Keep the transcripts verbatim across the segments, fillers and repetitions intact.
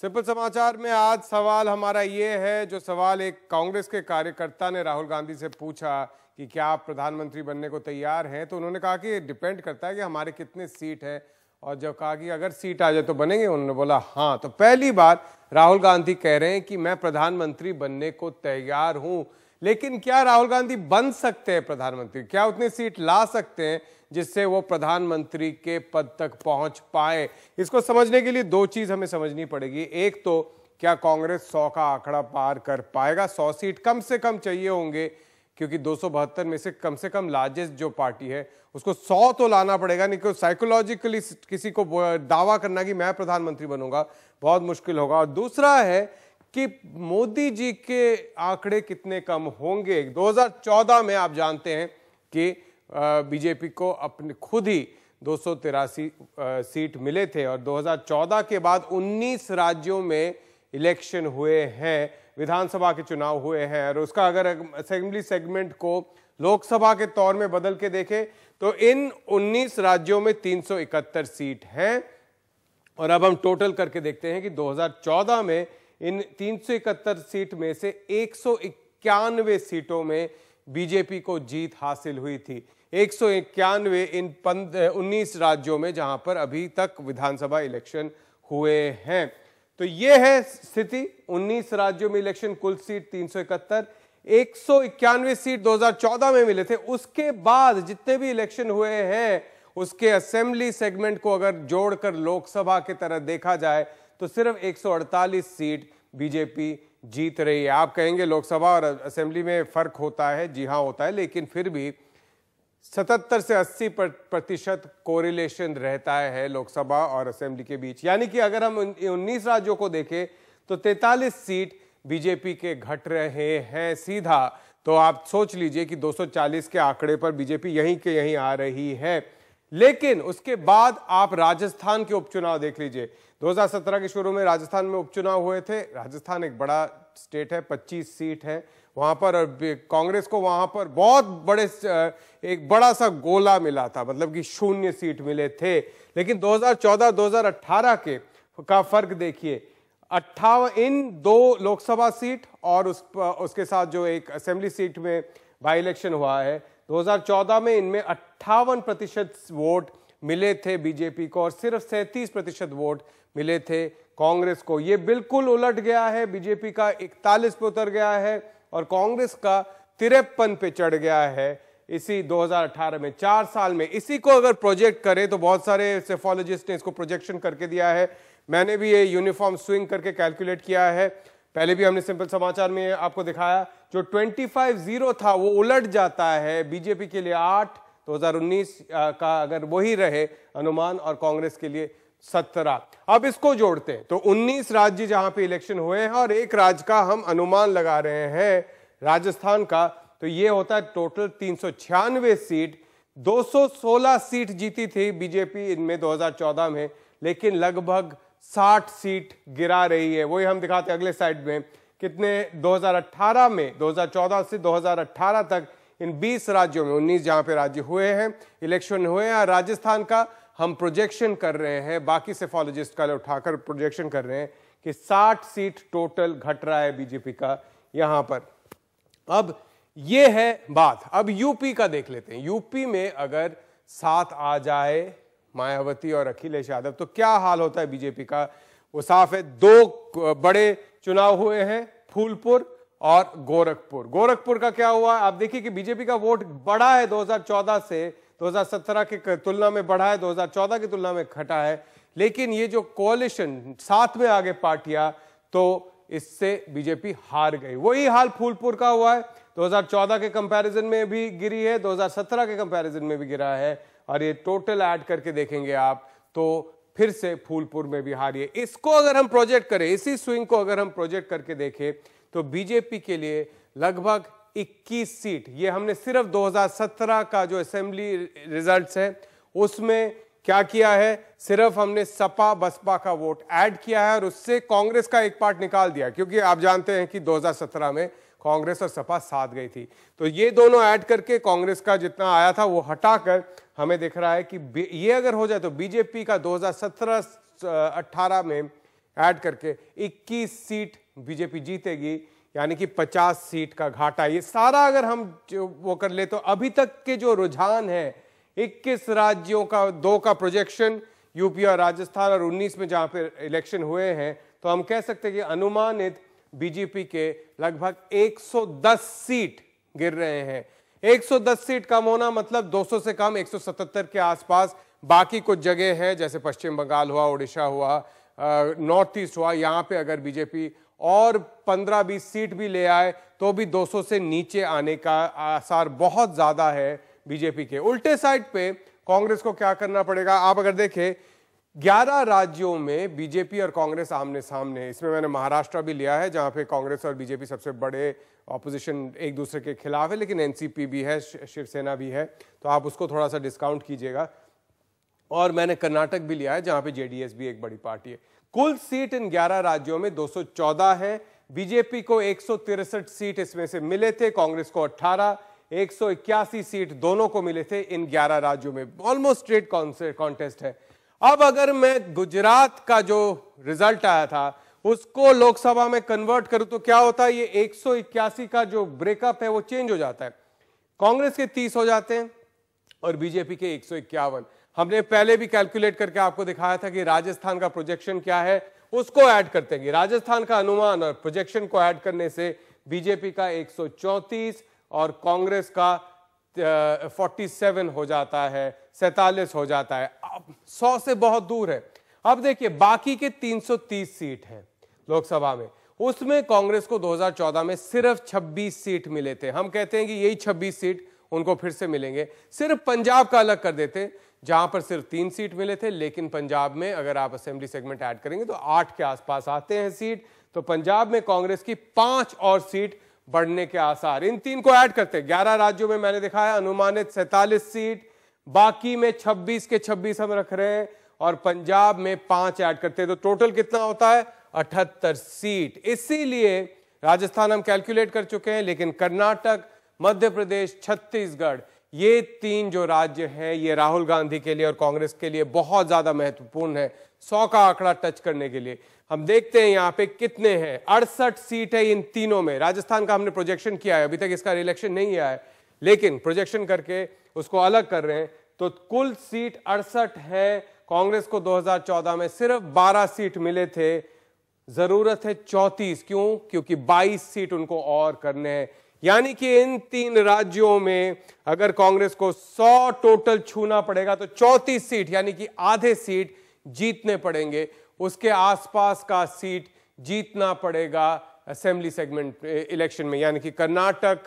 Simple समाचार में आज सवाल हमारा ये है, जो सवाल एक कांग्रेस के कार्यकर्ता ने राहुल गांधी से पूछा कि क्या आप प्रधानमंत्री बनने को तैयार हैं, तो उन्होंने कहा कि डिपेंड करता है कि हमारे कितने सीट है, और जब कहा कि अगर सीट आ जाए तो बनेंगे, उन्होंने बोला हाँ। तो पहली बार राहुल गांधी कह रहे हैं कि मैं प्रधानमंत्री बनने को तैयार हूँ, लेकिन क्या राहुल गांधी बन सकते हैं प्रधानमंत्री, क्या उतनी सीट ला सकते हैं जिससे वो प्रधानमंत्री के पद तक पहुंच पाए? इसको समझने के लिए दो चीज हमें समझनी पड़ेगी। एक तो क्या कांग्रेस सौ का आंकड़ा पार कर पाएगा, सौ सीट कम से कम चाहिए होंगे, क्योंकि दो सौ बहत्तर में से कम से कम लार्जेस्ट जो पार्टी है उसको सौ तो लाना पड़ेगा, नहीं तो साइकोलॉजिकली किसी को दावा करना कि मैं प्रधानमंत्री बनूंगा बहुत मुश्किल होगा। और दूसरा है कि मोदी जी के आंकड़े कितने कम होंगे। दो हज़ार चौदह में आप जानते हैं कि बीजेपी को अपने खुद ही दो सौ तिरासी सीट मिले थे, और दो हज़ार चौदह के बाद उन्नीस राज्यों में इलेक्शन हुए हैं, विधानसभा के चुनाव हुए हैं, और उसका अगर असेंबली सेगमेंट को लोकसभा के तौर में बदल के देखें तो इन उन्नीस राज्यों में तीन सौ इकहत्तर सीट हैं। और अब हम टोटल करके देखते हैं कि दो हज़ार चौदह में इन तीन सौ इकहत्तर सीट में से एक सौ इक्यानवे सीटों में बीजेपी को जीत हासिल हुई थी, एक सौ इक्यानवे इन उन्नीस राज्यों में जहां पर अभी तक विधानसभा इलेक्शन हुए हैं। तो ये है स्थिति, उन्नीस राज्यों में इलेक्शन, कुल सीट तीन सौ इकहत्तर, एक सौ इक्यानवे सीट दो हज़ार चौदह में मिले थे। उसके बाद जितने भी इलेक्शन हुए हैं उसके असेंबली सेगमेंट को अगर जोड़कर लोकसभा की तरह देखा जाए तो सिर्फ एक सौ अड़तालीस सीट बीजेपी जीत रही है। आप कहेंगे लोकसभा और असेंबली में फर्क होता है, जी हाँ होता है, लेकिन फिर भी सतहत्तर से अस्सी प्रतिशत कोरिलेशन रहता है लोकसभा और असेंबली के बीच। यानी कि अगर हम उन्नीस राज्यों को देखें तो तैंतालीस सीट बीजेपी के घट रहे हैं सीधा। तो आप सोच लीजिए कि दो सौ चालीस के आंकड़े पर बीजेपी यहीं के यहीं आ रही है। लेकिन उसके बाद आप राजस्थान के उपचुनाव देख लीजिए। दो हज़ार सत्रह के शुरू में राजस्थान में उपचुनाव हुए थे। राजस्थान एक बड़ा स्टेट है, पच्चीस सीट है वहाँ पर, और कांग्रेस को वहाँ पर बहुत बड़े एक बड़ा सा गोला मिला था, मतलब कि शून्य सीट मिले थे। लेकिन दो हज़ार चौदह दो हज़ार अठारह के का फर्क देखिए, अट्ठावन इन दो लोकसभा सीट और उस उसके साथ जो एक असेंबली सीट में बाई इलेक्शन हुआ है, दो हज़ार चौदह में इनमें अट्ठावन प्रतिशत वोट मिले थे बीजेपी को और सिर्फ सैंतीस प्रतिशत वोट मिले थे कांग्रेस को। ये बिल्कुल उलट गया है, बीजेपी का इकतालीस पे उतर गया है और कांग्रेस का तिरपन पे चढ़ गया है इसी दो हज़ार अठारह में, चार साल में। इसी को अगर प्रोजेक्ट करें तो बहुत सारे सेफोलॉजिस्ट ने इसको प्रोजेक्शन करके दिया है, मैंने भी ये यूनिफॉर्म स्विंग करके कैलकुलेट किया है, पहले भी हमने सिंपल समाचार में आपको दिखाया। जो पच्चीस शून्य था वो उलट जाता है बीजेपी के लिए आठ, दो हज़ार उन्नीस का अगर वही रहे अनुमान, और कांग्रेस के लिए सत्रह। अब इसको जोड़ते हैं तो उन्नीस राज्य जहां पे इलेक्शन हुए हैं और एक राज्य का हम अनुमान लगा रहे हैं राजस्थान का, तो ये होता है टोटल तीन सौ छियानवे सीट। दो सौ सोलह सीट जीती थी बीजेपी इनमें दो हज़ार चौदह में, लेकिन लगभग साठ सीट गिरा रही है। वही हम दिखाते हैं अगले साइड में कितने दो हज़ार अठारह में, दो हज़ार चौदह से दो हज़ार अठारह तक इन बीस राज्यों में, उन्नीस जहां पे राज्य हुए हैं इलेक्शन हुए हैं, राजस्थान का हम प्रोजेक्शन कर रहे हैं, बाकी सेफोलॉजिस्ट का उठाकर प्रोजेक्शन कर रहे हैं कि साठ सीट टोटल घट रहा है बीजेपी का यहां पर। अब ये है बात। अब यूपी का देख लेते हैं। यूपी में अगर सात आ जाए मायावती और अखिलेश यादव तो क्या हाल होता है बीजेपी का, वो साफ है। दो बड़े चुनाव हुए हैं, फूलपुर और गोरखपुर। गोरखपुर का क्या हुआ, आप देखिए कि बीजेपी का वोट बढ़ा है दो हज़ार चौदह से, दो हज़ार सत्रह के तुलना में बढ़ा है, दो हज़ार चौदह की तुलना में घटा है, लेकिन ये जो कोलिशन साथ में आगे पार्टियां, तो इससे बीजेपी हार गई। वही हाल फूलपुर का हुआ है, दो हज़ार चौदह के कंपैरिजन में भी गिरी है, दो हज़ार सत्रह के कंपैरिजन में भी गिरा है, और ये टोटल ऐड करके देखेंगे आप तो फिर से फूलपुर में भी हारी है। इसको अगर हम प्रोजेक्ट करें, इसी स्विंग को अगर हम प्रोजेक्ट करके देखें तो बीजेपी के लिए लगभग इक्कीस सीट, ये हमने सिर्फ दो हज़ार सत्रह का जो असेंबली रिजल्ट्स है उसमें क्या किया है, सिर्फ हमने सपा बसपा का वोट ऐड किया है और उससे कांग्रेस का एक पार्ट निकाल दिया, क्योंकि आप जानते हैं कि दो हज़ार सत्रह में कांग्रेस और सपा साथ गई थी, तो ये दोनों ऐड करके कांग्रेस का जितना आया था वो हटाकर हमें दिख रहा है कि ये अगर हो जाए तो बीजेपी का दो हज़ार सत्रह अट्ठारह में ऐड करके इक्कीस सीट बीजेपी जीतेगी, यानी कि पचास सीट का घाटा। ये सारा अगर हम वो कर ले तो अभी तक के जो रुझान है, इक्कीस राज्यों का दो का प्रोजेक्शन यूपी और राजस्थान और उन्नीस में जहां पर इलेक्शन हुए हैं, तो हम कह सकते हैं कि अनुमानित बीजेपी के लगभग एक सौ दस सीट गिर रहे हैं। एक सौ दस सीट कम होना मतलब दो सौ से कम, एक सौ सतहत्तर के आसपास। बाकी कुछ जगह है जैसे पश्चिम बंगाल हुआ, उड़ीसा हुआ, नॉर्थ ईस्ट हुआ, यहाँ पे अगर बीजेपी और पंद्रह बीस सीट भी ले आए तो भी दो सौ से नीचे आने का आसार बहुत ज़्यादा है बीजेपी के। उल्टे साइड पे कांग्रेस को क्या करना पड़ेगा, आप अगर देखें ग्यारह राज्यों में बीजेपी और कांग्रेस आमने सामने। इसमें मैंने महाराष्ट्र भी लिया है जहां पे कांग्रेस और बीजेपी सबसे बड़े ऑपोजिशन एक दूसरे के खिलाफ है, लेकिन एनसीपी भी है, शिवसेना भी है, तो आप उसको थोड़ा सा डिस्काउंट कीजिएगा। और मैंने कर्नाटक भी लिया है जहां पे जेडीएस भी एक बड़ी पार्टी है। कुल सीट इन ग्यारह राज्यों में दो सौ चौदह है। बीजेपी को एक सौ तिरसठ सीट इसमें से मिले थे, कांग्रेस को अट्ठारह, एक सौ इक्यासी सीट दोनों को मिले थे इन ग्यारह राज्यों में। ऑलमोस्ट स्ट्रेट कॉन्टेस्ट है। अब अगर मैं गुजरात का जो रिजल्ट आया था उसको लोकसभा में कन्वर्ट करूं तो क्या होता है, ये एक सौ इक्यासी का जो ब्रेकअप है वो चेंज हो जाता है। कांग्रेस के तीस हो जाते हैं और बीजेपी के एक सौ इक्यावन। हमने पहले भी कैलकुलेट करके आपको दिखाया था कि राजस्थान का प्रोजेक्शन क्या है, उसको ऐड करते हैं। राजस्थान का अनुमान और प्रोजेक्शन को ऐड करने से बीजेपी का एक सौ चौंतीस और कांग्रेस का सैंतालीस हो जाता है, सैंतालीस हो जाता है। अब सौ से बहुत दूर है। अब देखिए बाकी के तीन सौ तीस सीट हैं लोकसभा में, उसमें कांग्रेस को दो हज़ार चौदह में सिर्फ छब्बीस सीट मिले थे। हम कहते हैं कि यही छब्बीस सीट उनको फिर से मिलेंगे। सिर्फ पंजाब का अलग कर देते जहां पर सिर्फ तीन सीट मिले थे, लेकिन पंजाब में अगर आप असेंबली सेगमेंट ऐड करेंगे तो आठ के आसपास आते हैं सीट। तो पंजाब में कांग्रेस की पांच और सीट बढ़ने के आसार। इन तीन को ऐड करते ग्यारह राज्यों में मैंने दिखाया अनुमानित सैंतालीस सीट, बाकी में छब्बीस के छब्बीस हम रख रहे हैं और पंजाब में पांच ऐड करते हैं तो टोटल कितना होता है, अठहत्तर सीट। इसीलिए राजस्थान हम कैलकुलेट कर चुके हैं, लेकिन कर्नाटक, मध्य प्रदेश, छत्तीसगढ़, ये तीन जो राज्य हैं ये राहुल गांधी के लिए और कांग्रेस के लिए बहुत ज्यादा महत्वपूर्ण है सौ का आंकड़ा टच करने के लिए। हम देखते हैं यहाँ पे कितने हैं, अड़सठ सीट है इन तीनों में। राजस्थान का हमने प्रोजेक्शन किया है, अभी तक इसका इलेक्शन नहीं आया है, लेकिन प्रोजेक्शन करके उसको अलग कर रहे हैं तो कुल सीट अड़सठ है। कांग्रेस को दो हज़ार चौदह में सिर्फ बारह सीट मिले थे, जरूरत है चौंतीस। क्यों? क्योंकि बाईस सीट उनको और करने हैं। यानी कि इन तीन राज्यों में अगर कांग्रेस को सौ टोटल छूना पड़ेगा तो चौंतीस सीट यानी कि आधे सीट जीतने पड़ेंगे, उसके आसपास का सीट जीतना पड़ेगा असेंबली सेगमेंट इलेक्शन में। यानी कि कर्नाटक,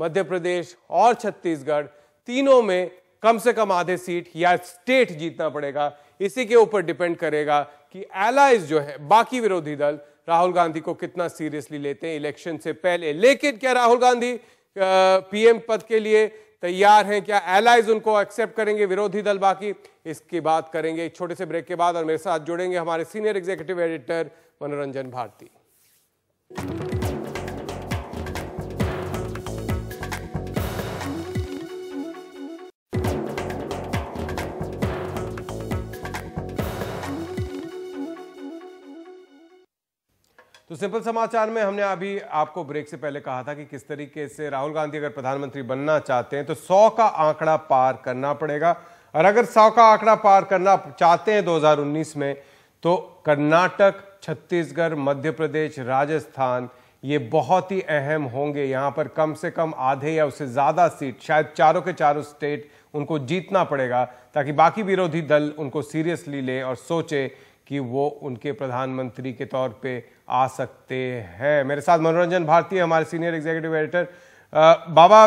मध्य प्रदेश और छत्तीसगढ़ तीनों में कम से कम आधे सीट या स्टेट जीतना पड़ेगा। इसी के ऊपर डिपेंड करेगा कि एलाइज जो है बाकी विरोधी दल राहुल गांधी को कितना सीरियसली लेते हैं इलेक्शन से पहले। लेकिन क्या राहुल गांधी पीएम पद के लिए तैयार हैं, क्या एलाइज उनको एक्सेप्ट करेंगे विरोधी दल, बाकी इसकी बात करेंगे एक छोटे से ब्रेक के बाद। और मेरे साथ जुड़ेंगे हमारे सीनियर एग्जीक्यूटिव एडिटर मनोरंजन भारती। तो सिंपल समाचार में हमने अभी आपको ब्रेक से पहले कहा था कि किस तरीके से राहुल गांधी अगर प्रधानमंत्री बनना चाहते हैं तो सौ का आंकड़ा पार करना पड़ेगा। और अगर सौ का आंकड़ा पार करना चाहते हैं दो हज़ार उन्नीस में तो कर्नाटक, छत्तीसगढ़, मध्य प्रदेश, राजस्थान ये बहुत ही अहम होंगे। यहाँ पर कम से कम आधे या उससे ज़्यादा सीट, शायद चारों के चारों स्टेट उनको जीतना पड़ेगा ताकि बाकी विरोधी दल उनको सीरियसली ले और सोचे कि वो उनके प्रधानमंत्री के तौर पे आ सकते हैं। मेरे साथ मनोरंजन भारती हमारे सीनियर एग्जीक्यूटिव एडिटर। बाबा,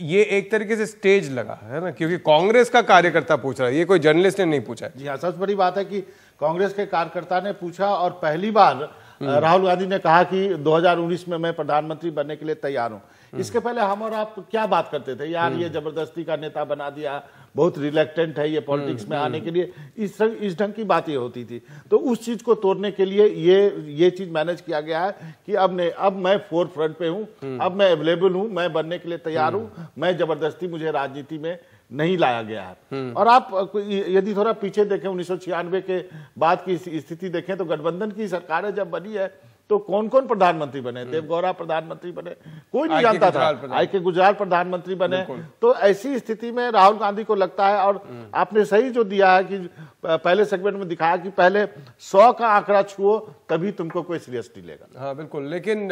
ये एक तरीके से स्टेज लगा है ना, क्योंकि कांग्रेस का कार्यकर्ता पूछ रहा है, ये कोई जर्नलिस्ट ने नहीं पूछा। जी हाँ, सबसे बड़ी बात है कि कांग्रेस के कार्यकर्ता ने पूछा और पहली बार राहुल गांधी ने कहा कि दो हज़ार उन्नीस में मैं प्रधानमंत्री बनने के लिए तैयार हूँ। इसके पहले हम और आप क्या बात करते थे, यार ये जबरदस्ती का नेता बना दिया, बहुत रिलेक्टेंट है ये पॉलिटिक्स में आने के लिए, इस इस ढंग की बातें होती थी। तो उस चीज को तोड़ने के लिए ये ये चीज मैनेज किया गया है कि अब ने अब मैं फोर फ्रंट पे हूँ, अब मैं अवेलेबल हूँ, मैं बनने के लिए तैयार हूँ, मैं जबरदस्ती मुझे राजनीति में नहीं लाया गया है। और आप यदि थोड़ा पीछे देखें उन्नीस सौ छियानवे के बाद की स्थिति देखें तो गठबंधन की सरकारें जब बनी है तो कौन कौन प्रधानमंत्री बने, देवगौड़ा प्रधानमंत्री बने, कोई नहीं जानता था, आई के गुजराल प्रधानमंत्री बने। तो ऐसी स्थिति में राहुल गांधी को लगता है, और आपने सही जो दिया है कि पहले सेगमेंट में दिखाया कि पहले सौ का आंकड़ा छुओ तभी तुमको कोई सीरियसली लेगा। हाँ बिल्कुल, लेकिन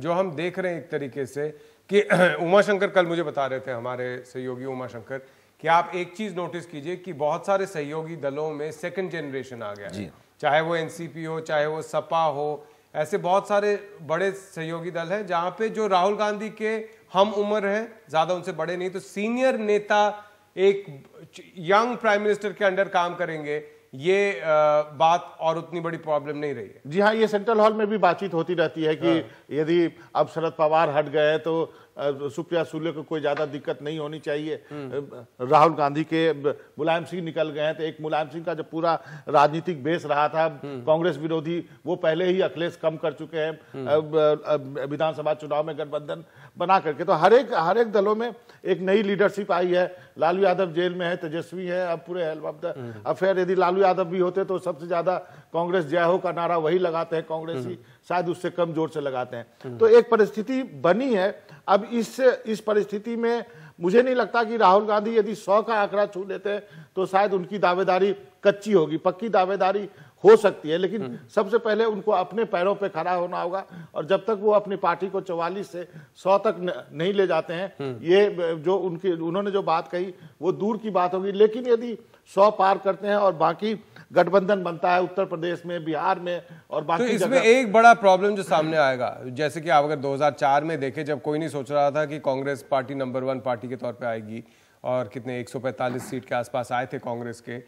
जो हम देख रहे हैं एक तरीके से कि उमाशंकर कल मुझे बता रहे थे हमारे सहयोगी उमाशंकर कि आप एक चीज नोटिस कीजिए कि बहुत सारे सहयोगी दलों में सेकेंड जनरेशन आ गया है, चाहे वो एनसीपी हो, चाहे वो सपा हो, ऐसे बहुत सारे बड़े सहयोगी दल हैं जहां पे जो राहुल गांधी के हम उम्र हैं, ज्यादा उनसे बड़े नहीं, तो सीनियर नेता एक यंग प्राइम मिनिस्टर के अंडर काम करेंगे, ये बात और उतनी बड़ी प्रॉब्लम नहीं रही है। जी हाँ, ये सेंट्रल हॉल में भी बातचीत होती रहती है कि हाँ। यदि अब शरद पवार हट गए तो सुप्रिया सूले को कोई ज्यादा दिक्कत नहीं होनी चाहिए। राहुल गांधी के मुलायम सिंह निकल गए तो एक मुलायम सिंह का जब पूरा राजनीतिक बेस रहा था कांग्रेस विरोधी, वो पहले ही अखिलेश कम कर चुके हैं विधानसभा चुनाव में गठबंधन बना करके। तो हर एक हर एक दलों में एक नई लीडरशिप आई है। लालू यादव जेल में है, तेजस्वी है, अब पूरे हेल्प ऑफ द अफेयर। यदि लालू यादव भी होते तो सबसे ज्यादा कांग्रेस जय हो का नारा वही लगाते हैं, कांग्रेस ही शायद उससे कम जोर से लगाते हैं। तो एक परिस्थिति बनी है। अब इस इस परिस्थिति में मुझे नहीं लगता कि राहुल गांधी यदि सौ का आंकड़ा छू लेते हैं तो शायद उनकी दावेदारी कच्ची होगी, पक्की दावेदारी हो सकती है। लेकिन सबसे पहले उनको अपने पैरों पे खड़ा होना होगा, और जब तक वो अपनी पार्टी को चौवालीस से सौ तक नहीं ले जाते हैं, ये जो उनकी उन्होंने जो बात कही वो दूर की बात होगी। लेकिन यदि सौ पार करते हैं और बाकी गठबंधन बनता है उत्तर प्रदेश में, बिहार में और बाकी, तो इसमें एक बड़ा प्रॉब्लम जो सामने आएगा, जैसे कि आप अगर दो हज़ार चार में देखें जब कोई नहीं सोच रहा था कि Congress party number one party के तौर पे आएगी और कितने एक सौ पैंतालीस सीट के आसपास आए थे कांग्रेस के,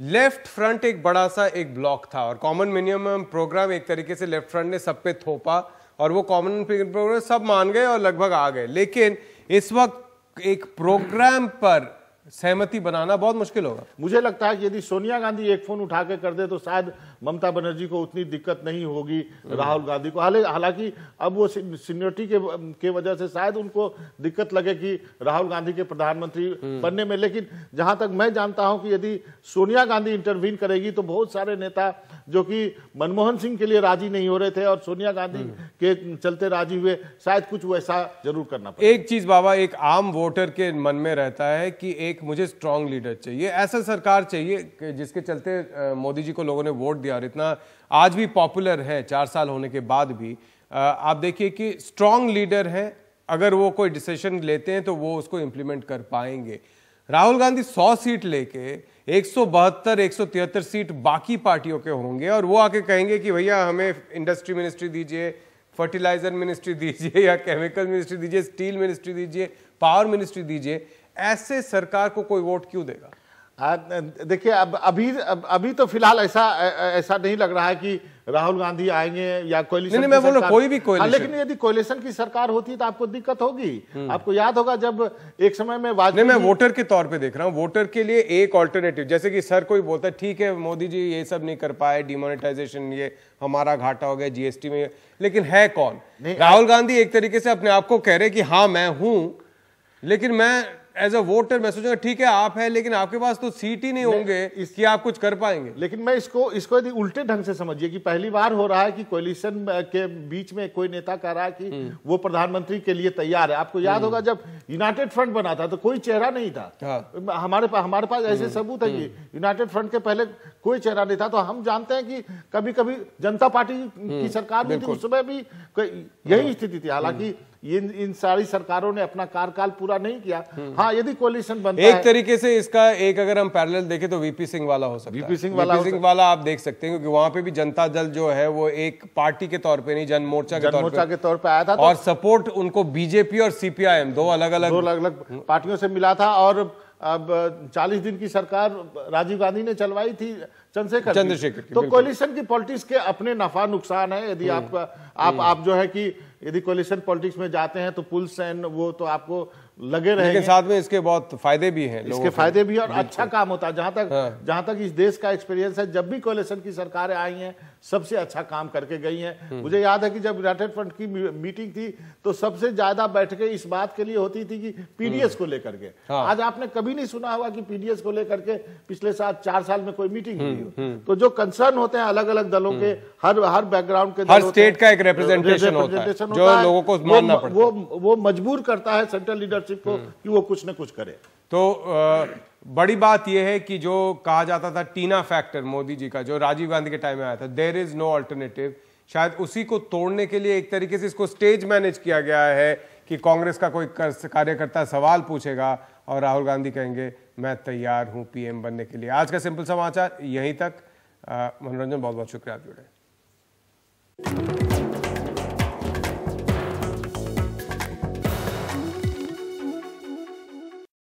लेफ्ट फ्रंट एक बड़ा सा एक ब्लॉक था और कॉमन मिनिमम प्रोग्राम एक तरीके से लेफ्ट फ्रंट ने सब पे थोपा और वो कॉमन प्रोग्राम सब मान गए और लगभग आ गए। लेकिन इस वक्त एक प्रोग्राम पर सहमति बनाना बहुत मुश्किल होगा। मुझे लगता है कि यदि सोनिया गांधी एक फोन उठा के कर दे तो शायद ममता बनर्जी को उतनी दिक्कत नहीं होगी राहुल गांधी को। हालांकि अब वो सीनियरिटी के के वजह से शायद उनको दिक्कत लगे कि राहुल गांधी के प्रधानमंत्री बनने में। लेकिन जहां तक मैं जानता हूं कि यदि सोनिया गांधी इंटरवीन करेगी तो बहुत सारे नेता जो कि मनमोहन सिंह के लिए राजी नहीं हो रहे थे और सोनिया गांधी के चलते राजी हुए, शायद कुछ वैसा जरूर करना पड़े। एक चीज बाबा एक आम वोटर के मन में रहता है कि एक मुझे स्ट्रांग लीडर चाहिए, ऐसा सरकार चाहिए जिसके चलते मोदी जी को लोगों ने वोट दिया और इतना आज भी पॉपुलर है चार साल होने के बाद भी। आप देखिए कि स्ट्रांग लीडर है, अगर वो कोई डिसीजन लेते हैं तो वो उसको इम्प्लीमेंट कर पाएंगे। राहुल गांधी सौ सीट लेके एक सौ बहत्तर एक सौ तिहत्तर सीट बाकी पार्टियों के होंगे और वो आके कहेंगे कि भैया हमें इंडस्ट्री मिनिस्ट्री दीजिए, फर्टिलाइजर मिनिस्ट्री दीजिए, या केमिकल मिनिस्ट्री दीजिए, स्टील मिनिस्ट्री दीजिए, पावर मिनिस्ट्री दीजिए। ऐसे सरकार को कोई वोट क्यों देगा? देखिए अब अभी अब, अभी तो फिलहाल ऐसा ऐसा नहीं लग रहा है कि राहुल गांधी आएंगे या कोलिशन। नहीं, नहीं, मैं बोल रहा हूं कोई भी कोलिशन। लेकिन यदि कोलिशन की सरकार होती तो आपको दिक्कत होगी। आपको याद होगा जब एक समय में वाजपेयी, मैं वोटर के तौर पे देख रहा हूं, वोटर के लिए एक ऑल्टरनेटिव, जैसे कि सर कोई बोलता है ठीक है मोदी जी ये सब नहीं कर पाए, डिमोनेटाइजेशन ये हमारा घाटा हो गया, जीएसटी में, लेकिन है कौन? राहुल गांधी एक तरीके से अपने आप को कह रहे कि हाँ मैं हूं, लेकिन मैं एज अ वोटर मैं सोचूंगा ठीक है आप हैं लेकिन आपके पास तो सीट ही नहीं होंगे इसकी आप कुछ कर पाएंगे। लेकिन मैं इसको इसको यदि उल्टे ढंग से समझिए कि पहली बार हो रहा है कि कोलिशन के बीच में कोई नेता कह रहा है कि वो प्रधानमंत्री के लिए तैयार है। आपको याद होगा जब यूनाइटेड फ्रंट बना था तो कोई चेहरा नहीं था। हाँ। हमारे पास हमारे पास ऐसे सबूत है कि यूनाइटेड फ्रंट के पहले कोई चेहरा नहीं था। तो हम जानते हैं कि कभी कभी जनता पार्टी की सरकार में उस समय भी यही स्थिति थी। हालांकि इन इन सारी सरकारों ने अपना कार्यकाल पूरा नहीं किया। हाँ यदि कोलिशन बनता है एक तरीके से इसका एक अगर हम पैरेलल देखें तो वीपी सिंह वाला हो सकता है। वीपी सिंह वाला सिंह वाला आप देख सकते हैं क्योंकि वहां पे भी जनता दल जो है वो एक पार्टी के तौर पे नहीं जन मोर्चा के तौर पे आया था और सपोर्ट उनको बीजेपी और सीपीआईएम दो अलग अलग अलग अलग पार्टियों से मिला था। और अब चालीस दिन की सरकार राजीव गांधी ने चलवाई थी चंद्रशेखर चंद्रशेखर तो कोलिशन की पॉलिटिक्स के अपने नफा नुकसान है। यदि आप आप आप जो है कि यदि कोलिशन पॉलिटिक्स में जाते हैं तो पुल्स एंड वो तो आपको लगे रहे, लेकिन साथ में इसके बहुत फायदे भी हैं, इसके फायदे भी, और अच्छा काम होता है। जहाँ तक हाँ। जहाँ तक इस देश का एक्सपीरियंस है, जब भी कोलेशन की सरकारें आई हैं सबसे अच्छा काम करके गई हैं। मुझे याद है कि जब यूनाइटेड फ्रंट की मीटिंग थी तो सबसे ज्यादा बैठकें इस बात के लिए होती थी कि पीडीएस को लेकर के हाँ। आज आपने कभी नहीं सुना होगा कि पीडीएस को लेकर के पिछले सात चार साल में कोई मीटिंग हुई हो। तो जो कंसर्न होते हैं अलग अलग दलों के, हर हर बैकग्राउंड के, हर स्टेट का एक रिप्रेजेंटेशन होता है जो लोगों को मानना पड़ता है, वो वो मजबूर करता है सेंट्रल लीडरशिप को कि वो कुछ ना कुछ करे। तो बड़ी बात यह है कि जो कहा जाता था टीना फैक्टर मोदी जी का, जो राजीव गांधी के टाइम में आया था, देयर इज नो अल्टरनेटिव, शायद उसी को तोड़ने के लिए एक तरीके से इसको स्टेज मैनेज किया गया है कि कांग्रेस का कोई कार्यकर्ता सवाल पूछेगा और राहुल गांधी कहेंगे मैं तैयार हूं पीएम बनने के लिए। आज का सिंपल समाचार यहीं तक। मनोरंजन, बहुत बहुत शुक्रिया आप जुड़े।